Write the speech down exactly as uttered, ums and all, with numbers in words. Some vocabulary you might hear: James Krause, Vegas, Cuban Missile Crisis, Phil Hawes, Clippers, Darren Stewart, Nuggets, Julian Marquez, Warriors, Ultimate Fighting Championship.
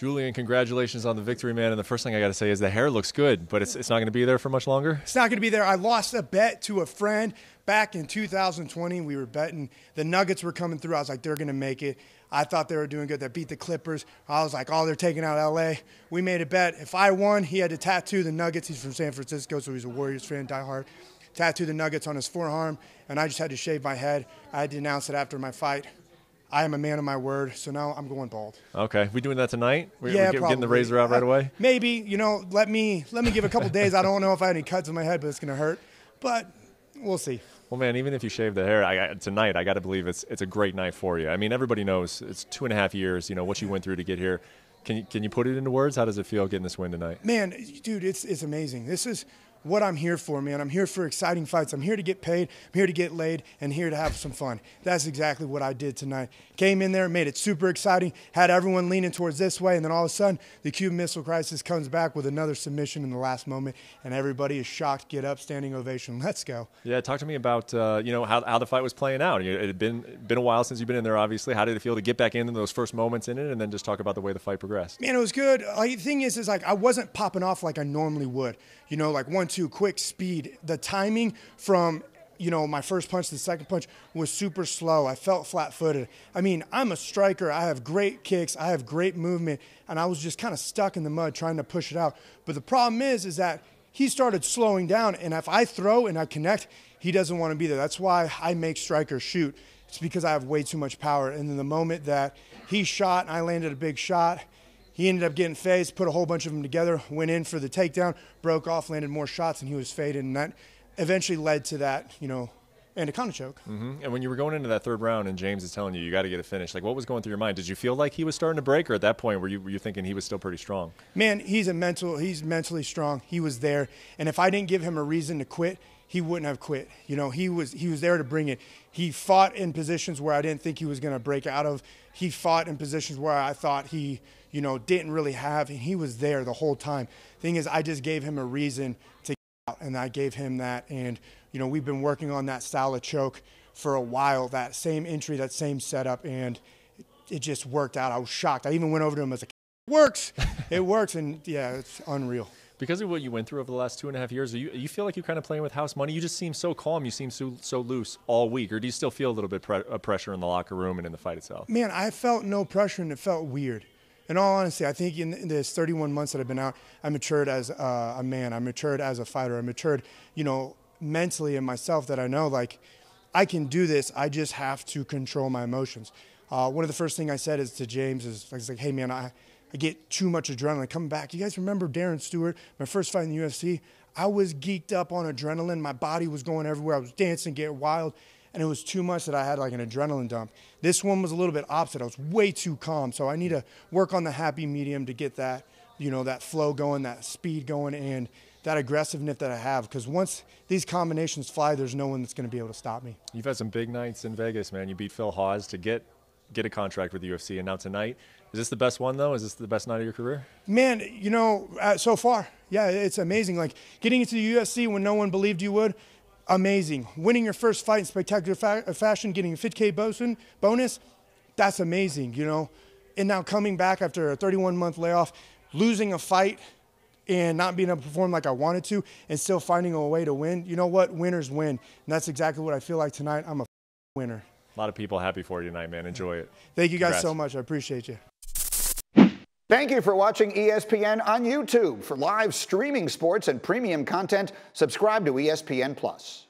Julian, congratulations on the victory, man. And the first thing I got to say is the hair looks good, but it's, it's not going to be there for much longer? It's not going to be there. I lost a bet to a friend back in two thousand twenty. We were betting. The Nuggets were coming through. I was like, they're going to make it. I thought they were doing good. They beat the Clippers. I was like, oh, they're taking out L A We made a bet. If I won, he had to tattoo the Nuggets. He's from San Francisco, so he's a Warriors fan, diehard. Tattoo the Nuggets on his forearm, and I just had to shave my head. I had to announce it after my fight. I am a man of my word, so now I'm going bald. Okay, we doing that tonight? We're, yeah, we're get, getting the razor out right away. Maybe, you know, let me let me give a couple days. I don't know if I have any cuts in my head, but it's gonna hurt. But we'll see. Well, man, even if you shave the hair I, tonight, I got to believe it's it's a great night for you. I mean, everybody knows it's two and a half years. You know what you went through to get here. Can you can you put it into words? How does it feel getting this win tonight? Man, dude, it's it's amazing. This is what I'm here for, man. I'm here for exciting fights. I'm here to get paid. I'm here to get laid and here to have some fun. That's exactly what I did tonight. Came in there, made it super exciting, had everyone leaning towards this way, and then all of a sudden, the Cuban Missile Crisis comes back with another submission in the last moment, and everybody is shocked. Get up, standing ovation. Let's go. Yeah, talk to me about uh, you know how, how the fight was playing out. It had been, been a while since you've been in there, obviously. How did it feel to get back in those first moments in it, and then just talk about the way the fight progressed? Man, it was good. Like, the thing is, is like I wasn't popping off like I normally would. You know, like one, two, quick speed. The timing from, you know, my first punch to the second punch was super slow. I felt flat-footed. I mean, I'm a striker. I have great kicks. I have great movement. And I was just kind of stuck in the mud trying to push it out. But the problem is, is that he started slowing down. And if I throw and I connect, he doesn't want to be there. That's why I make strikers shoot. It's because I have way too much power. And then the moment that he shot and I landed a big shot, he ended up getting phased, put a whole bunch of them together, went in for the takedown, broke off, landed more shots, and he was faded. And that eventually led to that, you know, anaconda choke. Mm-hmm. And when you were going into that third round and James is telling you, you got to get a finish, like what was going through your mind? Did you feel like he was starting to break, or at that point were you, were you thinking he was still pretty strong? Man, he's, a mental, he's mentally strong. He was there. And if I didn't give him a reason to quit, he wouldn't have quit. You know, he was he was there to bring it. He fought in positions where I didn't think he was going to break out of. He fought in positions where I thought he, you know, didn't really have, and he was there the whole time. Thing is, I just gave him a reason to get out, and I gave him that. And, you know, we've been working on that style of choke for a while, that same entry, that same setup, and it, it just worked out. I was shocked. I even went over to him as a like, it works. It works, and, yeah, it's unreal. Because of what you went through over the last two and a half years, you, you feel like you're kind of playing with house money? You just seem so calm. You seem so, so loose all week. Or do you still feel a little bit pre of pressure in the locker room and in the fight itself? Man, I felt no pressure, and it felt weird. In all honesty, I think in this thirty-one months that I've been out, I matured as uh, a man. I matured as a fighter. I matured, you know, mentally in myself, that I know, like, I can do this. I just have to control my emotions. Uh, one of the first things I said is to James is, I was like, hey, man, I – I get too much adrenaline coming back. You guys remember Darren Stewart, my first fight in the U F C? I was geeked up on adrenaline. My body was going everywhere. I was dancing, getting wild, and it was too much that I had like an adrenaline dump. This one was a little bit opposite. I was way too calm, so I need to work on the happy medium to get that, you know, that flow going, that speed going, and that aggressiveness that I have, because once these combinations fly, there's no one that's going to be able to stop me. You've had some big nights in Vegas, man. You beat Phil Hawes to get get a contract with the U F C, and now tonight, is this the best one, though? Is this the best night of your career? Man, you know, uh, so far, yeah, it's amazing. Like, getting into the U F C when no one believed you would, amazing. Winning your first fight in spectacular fa fashion, getting a fifty K bonus, that's amazing, you know. And now coming back after a thirty-one month layoff, losing a fight and not being able to perform like I wanted to, and still finding a way to win, you know what? Winners win. And that's exactly what I feel like tonight. I'm a winner. A lot of people happy for you tonight, man. Enjoy it. Thank you guys Congrats. so much. I appreciate you. Thank you for watching E S P N on YouTube. For live streaming sports and premium content, subscribe to E S P N Plus.